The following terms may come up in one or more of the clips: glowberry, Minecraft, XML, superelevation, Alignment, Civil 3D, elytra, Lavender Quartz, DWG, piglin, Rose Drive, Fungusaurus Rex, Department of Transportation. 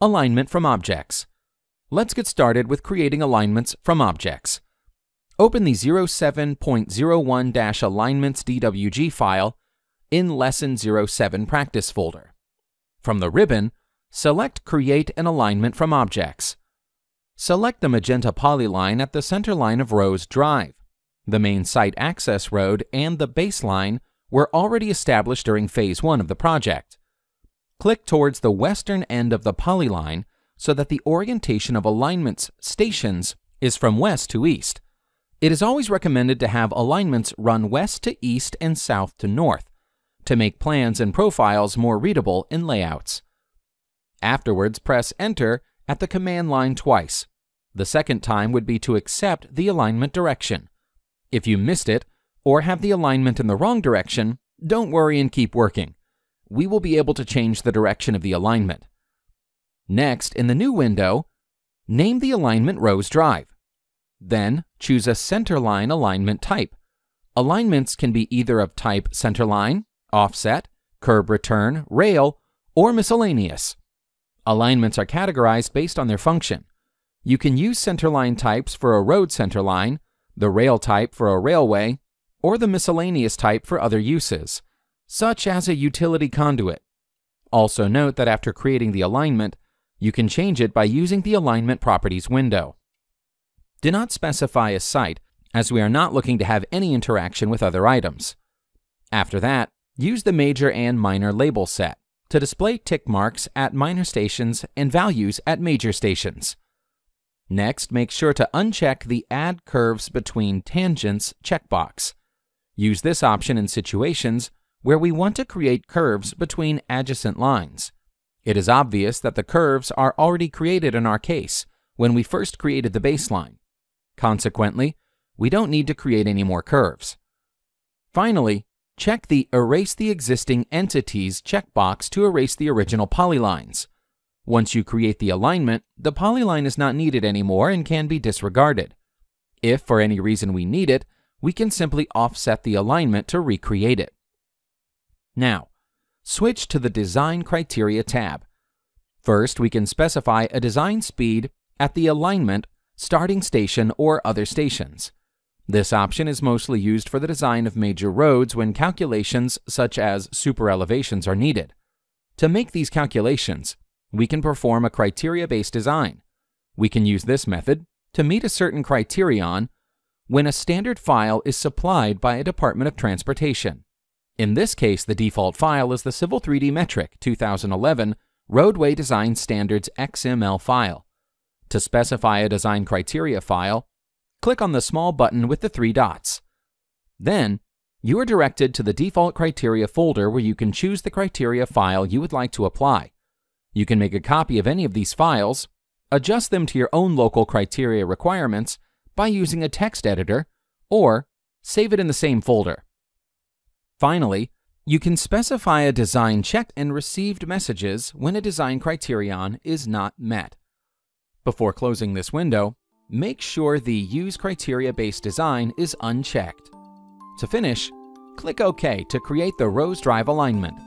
Alignment from objects. Let's get started with creating alignments from objects. Open the 07.01-alignments DWG file in Lesson 07 Practice folder. From the ribbon, select Create an Alignment from Objects. Select the magenta polyline at the center line of Rose Drive. The main site access road and the baseline were already established during Phase 1 of the project. Click towards the western end of the polyline so that the orientation of alignments stations is from west to east. It is always recommended to have alignments run west to east and south to north to make plans and profiles more readable in layouts. Afterwards, press Enter at the command line twice. The second time would be to accept the alignment direction. If you missed it or have the alignment in the wrong direction, don't worry and keep working. We will be able to change the direction of the alignment. Next, in the new window, name the alignment Rose Drive. Then, choose a centerline alignment type. Alignments can be either of type centerline, offset, curb return, rail, or miscellaneous. Alignments are categorized based on their function. You can use centerline types for a road centerline, the rail type for a railway, or the miscellaneous type for other uses, such as a utility conduit. Also note that after creating the alignment, you can change it by using the Alignment Properties window. Do not specify a site, as we are not looking to have any interaction with other items. After that, use the Major and Minor label set to display tick marks at minor stations and values at major stations. Next, make sure to uncheck the Add Curves Between Tangents checkbox. Use this option in situations where we want to create curves between adjacent lines. It is obvious that the curves are already created in our case when we first created the baseline. Consequently, we don't need to create any more curves. Finally, check the Erase the Existing Entities checkbox to erase the original polylines. Once you create the alignment, the polyline is not needed anymore and can be disregarded. If for any reason we need it, we can simply offset the alignment to recreate it. Now, switch to the Design Criteria tab. First, we can specify a design speed at the alignment starting station or other stations. This option is mostly used for the design of major roads when calculations such as superelevations are needed. To make these calculations, we can perform a criteria-based design. We can use this method to meet a certain criterion when a standard file is supplied by a Department of Transportation. In this case, the default file is the Civil 3D Metric 2011 Roadway Design Standards XML file. To specify a design criteria file, click on the small button with the three dots. Then, you are directed to the default criteria folder where you can choose the criteria file you would like to apply. You can make a copy of any of these files, adjust them to your own local criteria requirements by using a text editor, or save it in the same folder. Finally, you can specify a design checked and received messages when a design criterion is not met. Before closing this window, make sure the Use Criteria-Based Design is unchecked. To finish, click OK to create the Rose Drive alignment.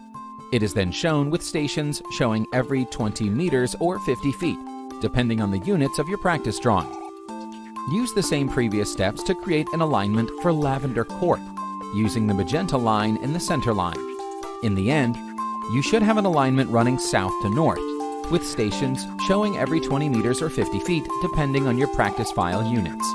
It is then shown with stations showing every 20 meters or 50 feet, depending on the units of your practice drawing. Use the same previous steps to create an alignment for Lavender Quartz, using the magenta line and the center line. In the end, you should have an alignment running south to north, with stations showing every 20 meters or 50 feet depending on your practice file units.